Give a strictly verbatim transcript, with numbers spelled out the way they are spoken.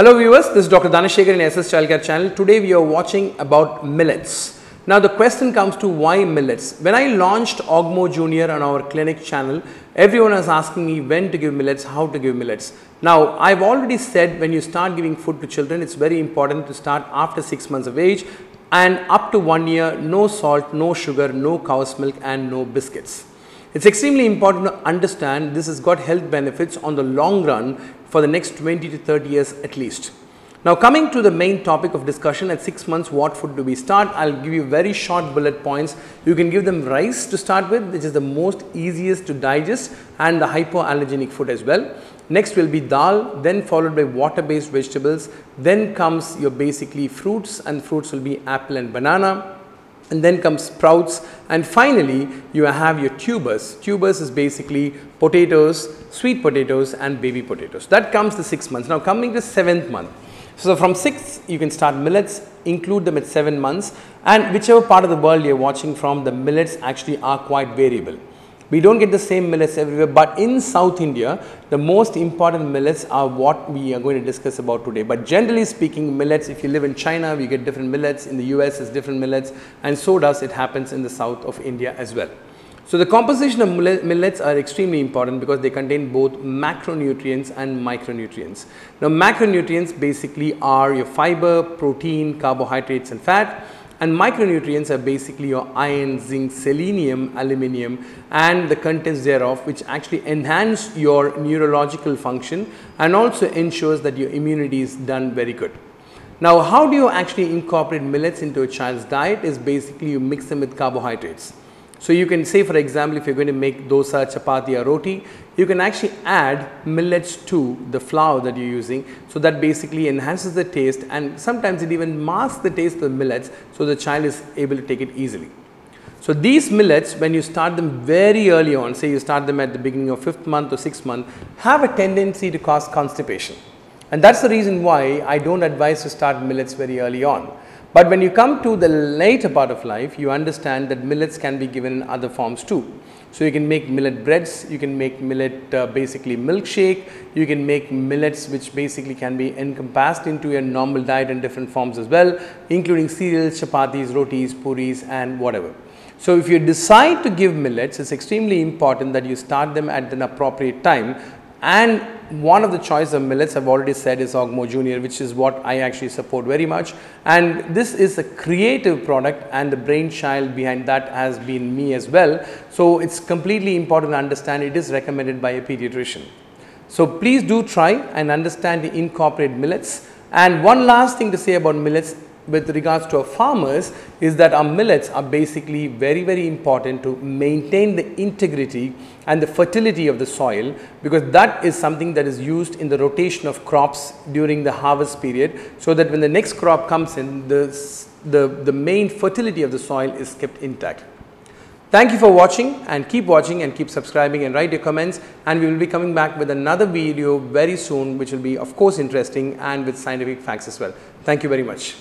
Hello viewers, this is Doctor Dhanasekhar in S S Childcare Channel. Today we are watching about millets. Now the question comes to why millets. When I launched Ogmo Junior on our clinic channel, everyone was asking me when to give millets, how to give millets. Now I've already said when you start giving food to children, it's very important to start after six months of age and up to one year, no salt, no sugar, no cow's milk and no biscuits. It's extremely important to understand this has got health benefits on the long run for the next twenty to thirty years at least. Now coming to the main topic of discussion, at six months what food do we start? I'll give you very short bullet points. You can give them rice to start with, which is the most easiest to digest and the hypoallergenic food as well. Next will be dal, then followed by water based vegetables, then comes your basically fruits, and fruits will be apple and banana. And then comes sprouts, and finally you have your tubers. Tubers is basically potatoes, sweet potatoes and baby potatoes. That comes the six months. Now coming to seventh month. So from six you can start millets, include them at seven months, and whichever part of the world you are watching from, the millets actually are quite variable. We don't get the same millets everywhere, but in South India the most important millets are what we are going to discuss about today. But generally speaking, millets, if you live in China we get different millets, in the U S it's different millets, and so does it happens in the south of India as well. So the composition of millets are extremely important because they contain both macronutrients and micronutrients. Now macronutrients basically are your fiber, protein, carbohydrates and fat. And micronutrients are basically your iron, zinc, selenium, aluminium and the contents thereof, which actually enhance your neurological function and also ensures that your immunity is done very good. Now how do you actually incorporate millets into a child's diet is basically you mix them with carbohydrates. So you can say, for example, if you're going to make dosa, chapati or roti, you can actually add millets to the flour that you're using. So that basically enhances the taste, and sometimes it even masks the taste of the millets, so the child is able to take it easily. So these millets, when you start them very early on, say you start them at the beginning of fifth month or sixth month, have a tendency to cause constipation. And that's the reason why I don't advise to start millets very early on. But when you come to the later part of life, you understand that millets can be given in other forms too. So you can make millet breads, you can make millet uh, basically milkshake, you can make millets which basically can be encompassed into your normal diet in different forms as well, including cereals, chapatis, rotis, puris and whatever. So if you decide to give millets, it's extremely important that you start them at an appropriate time. And one of the choice of millets I've already said is Ogmo Junior, which is what I actually support very much, and this is a creative product and the brainchild behind that has been me as well. So it's completely important to understand it is recommended by a pediatrician. So please do try and understand to incorporate millets. And one last thing to say about millets with regards to our farmers is that our millets are basically very very important to maintain the integrity and the fertility of the soil, because that is something that is used in the rotation of crops during the harvest period, so that when the next crop comes in, the, the, the main fertility of the soil is kept intact. Thank you for watching, and keep watching and keep subscribing and write your comments, and we will be coming back with another video very soon, which will be of course interesting and with scientific facts as well. Thank you very much.